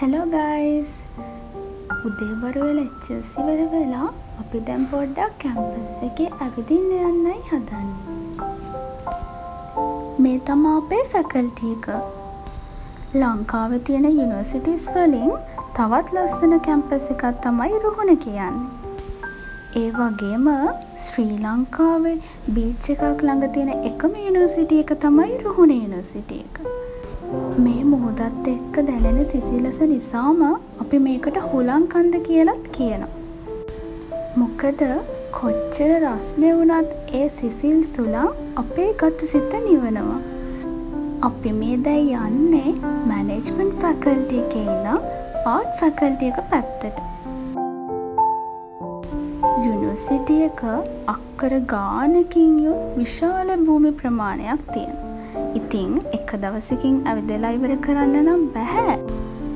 Hello guys උදේ වරුවේ lectures ඉවර වෙලා අපි දැන් පොඩ්ඩක් කැම්පස් එකේ ඇවිදින්න යන්නයි හදන්නේ. මේ තමයි අපේ ෆැකල්ටි එක. ලංකාවේ තියෙන යුනිවර්සිටිස් වලින් තවත් ලස්සන කැම්පස් එකක් තමයි රුහුණ කියන්නේ. ඒ වගේම ශ්‍රී ලංකාවේ බීච් එකක් ළඟ තියෙන එකම යුනිවර්සිටි එක තමයි රුහුණ යුනිවර්සිටි එක. මේ මොහොතත් එක්ක දැනෙන සිසිලස නිසාම අපි මේකට හුලංකන්ද කියලාත් කියනවා. මොකද කොච්චර රස්නේ වුණත් ඒ සිසිල් සුළං අපේ ගතසිත නිවනවා. අපි මේ දැන් යන්නේ මැනේජ්මන්ට් ෆැකල්ටි එකේ ඉඳන් ආර්ට් ෆැකල්ටි එක පැත්තට. यूनिवर्सिटी का अक्कर गानकिन यु विशाल भूमि प्रमाणයක් තියෙනවා. ඉතින් එක දවසකින් අවිදලා ඉවර කරන්න නම් බෑ.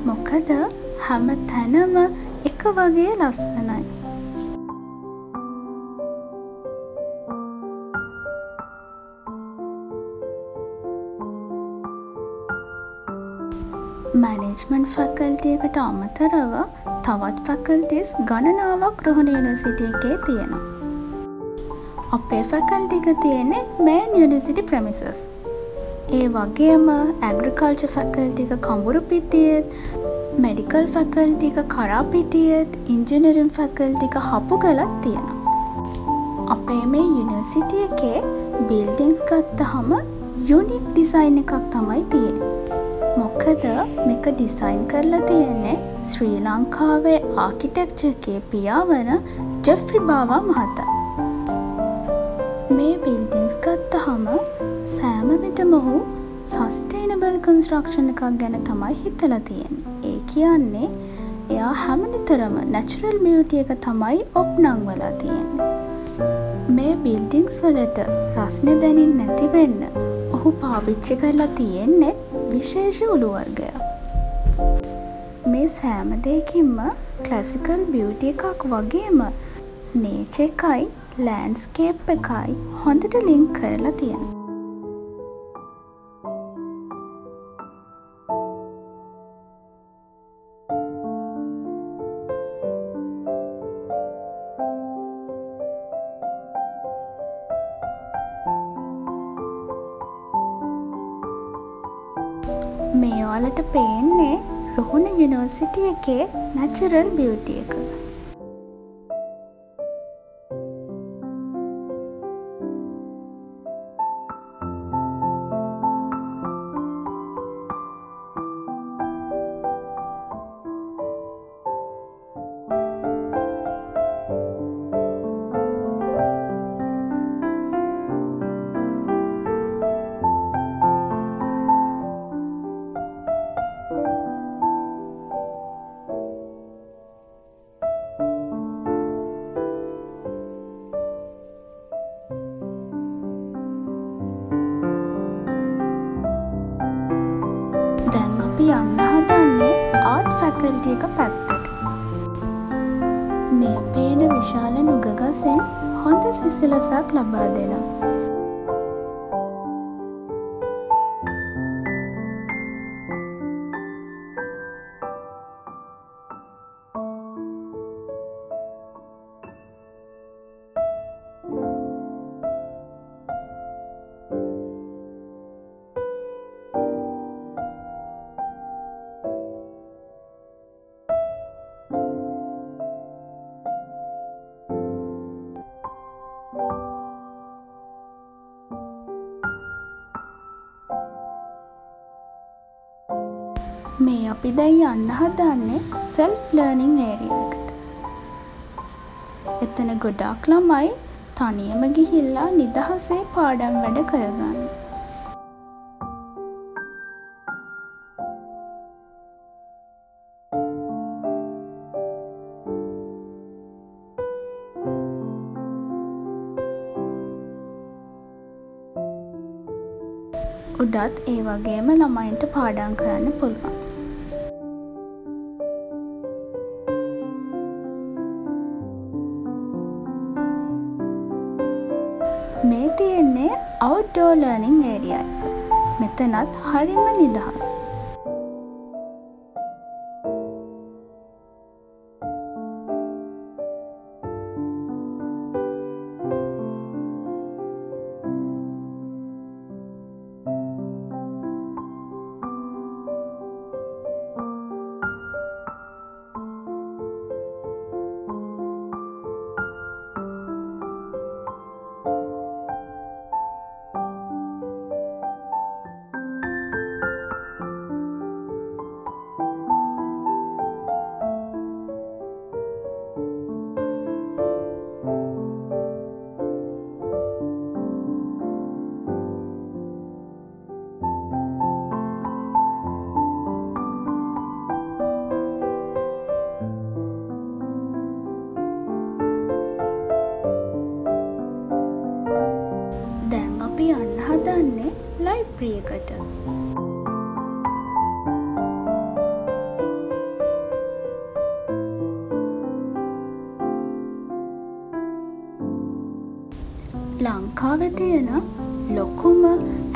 මොකද හැම තැනම එක වගේ ලස්සනයි. මැනේජ්මන්ට් ෆැකල්ටි එකට අමතරව තවත් ෆැකල්ටිස් ගණනාවක් රුහුණ යුනිවර්සිටි එකේ තියෙනවා. අපේ ෆැකල්ටි එක තියෙන්නේ මේන් යුනිවර්සිටි ප්‍රෙමිසස්. ඒ වගේම ඇග්‍රිකල්චර් ෆැකල්ටි එක කඹුරුපිටියෙත්, මෙඩිකල් ෆැකල්ටි එක කරාපිටියෙත්, ඉංජිනේරින් ෆැකල්ටි එක හපුගලත් තියෙනවා. අපේ මේ යුනිවර්සිටි එකේ බිල්ඩින්ග්ස් ගත්තහම යුනික් ඩිසයින් එකක් තමයි තියෙන්නේ. මොකද මේක ඩිසයින් කරලා තියෙන්නේ ශ්‍රී ලංකාවේ ආකිටෙක්චර් කේ පියාවන ජෙෆ්රි බාවා මහතා. මේ බිල්ඩින්ග්ස් ගත්තහම සෑම විටම ඔහු සස්ටේනබල් කන්ස්ට්‍රක්ෂන් එකක් ගැන තමයි හිතලා තියෙන්නේ. ඒ කියන්නේ එයා හැමතිතරම නැචරල් බියුටි එක තමයි ඔප්නම් වෙලා තියෙන්නේ. මේ බිල්ඩින්ග්ස් වලට රස්නේ දැනෙන්නේ නැති වෙන්න ඔහු පාවිච්චි කරලා තියෙන්නේ විශේෂ උළු වර්ගයක්. මේ සෑම දෙයකින්ම ක්ලාසිකල් බියුටි එකක් වගේම නේචර් එකයි ලෑන්ඩ්ස්කේප් එකයි හොඳට ලින්ක් කරලා තියෙනවා. මේ ඔයාලට පේන්නේ රුහුණ යුනිවර්සිටි එකේ නැචරල් බියුටි එක. යන්න හදන්නේ ආර්ට් ෆැකල්ටි එක පැත්තට. මේ පේන විශාල නුගගසෙන් හොඳ සිසිලසක් ලබා දෙනවා. මේ අපි දැන් යන්න හදන්නේ self learning area එකට. එතන ගොඩක් ළමයි තනියම ගිහිල්ලා නිදහසේ පාඩම් වැඩ කරගන්න. උඩත් ඒ වගේම ළමයින්ට පාඩම් කරන්න පුළුවන්. මේ තියෙන්නේ outdoor learning area එක. මෙතනත් හරිම නිදහස්. ලංකාවේ තියෙන ලොකුම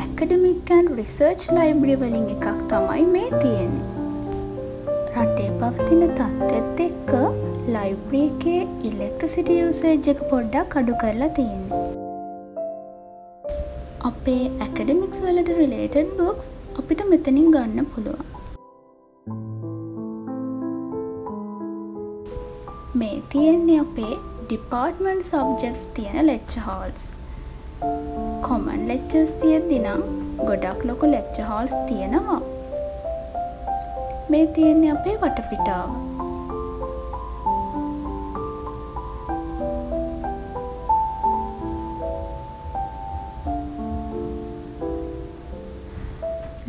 academic and research library වලින් එකක් තමයි මේ තියෙන්නේ. රටේ පවතින තත්ත්වෙත් එක්ක library එකේ electricity usage එක පොඩ්ඩක් අඩු කරලා තියෙනවා. අපේ academics වලට related books අපිට මෙතනින් ගන්න පුළුවන්. මේ තියෙන්නේ අපේ department subjects තියෙන lecture halls. common lectures තියෙද්දී නම් ගොඩක් ලොකු lecture halls තියෙනවා. මේ තියෙන්නේ අපේ වටපිටාව.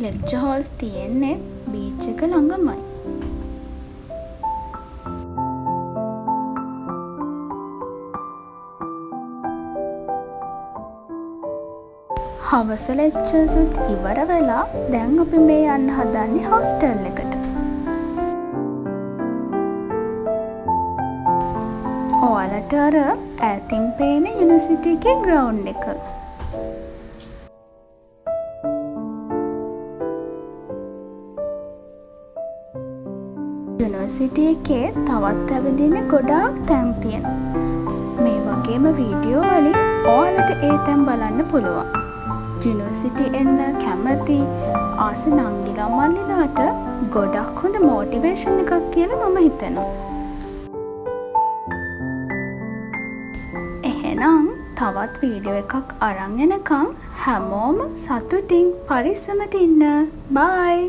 lecture halls තියෙන්නේ beach එක ළඟමයි. හවස ලෙක්චර්ස් උත් ඉවර වෙලා දැන් අපි මේ යන්න හදන්නේ හොස්ටල් එකට. ඔයාලට අර ඈතින් පේන යුනිවර්සිටි එකේ ග්‍රවුන්ඩ් එක. යුනිවර්සිටි එකේ තවත් ඇවිදින ගොඩාක් තැන් තියෙනවා. මේ වගේම වීඩියෝ වලින් ඔයාලට ඒ තැන් බලන්න පුළුවන්. යුනිවර්සිටි එන්න කැමති ආස නංගි ළමයිලාට ගොඩක් හොඳ මොටිවේෂන් එකක් කියලා මම හිතනවා. එහෙනම් තවත් වීඩියෝ එකක් අරන් එනකම් හැමෝම සතුටින් පරිස්සමට ඉන්න. බයි.